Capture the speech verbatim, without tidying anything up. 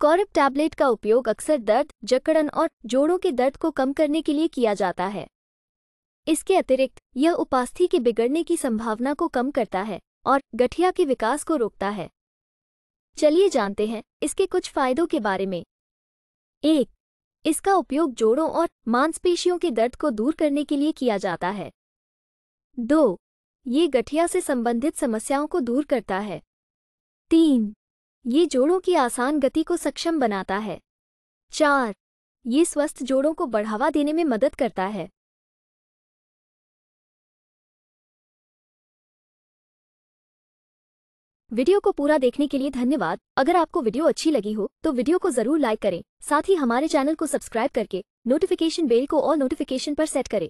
कोरिप tablet का उपयोग अक्सर दर्द, जकड़न और जोड़ों के दर्द को कम करने के लिए किया जाता है। इसके अतिरिक्त यह उपास्थि के बिगड़ने की संभावना को कम करता है और गठिया के विकास को रोकता है। चलिए जानते हैं इसके कुछ फायदों के बारे में। एक, इसका उपयोग जोड़ों और मांसपेशियों के दर्द को दूर करने के लिए किया जाता है। दो, ये गठिया से संबंधित समस्याओं को दूर करता है। तीन, ये जोड़ों की आसान गति को सक्षम बनाता है। चार, ये स्वस्थ जोड़ों को बढ़ावा देने में मदद करता है। वीडियो को पूरा देखने के लिए धन्यवाद। अगर आपको वीडियो अच्छी लगी हो तो वीडियो को जरूर लाइक करें। साथ ही हमारे चैनल को सब्सक्राइब करके नोटिफिकेशन बेल को ऑल नोटिफिकेशन पर सेट करें।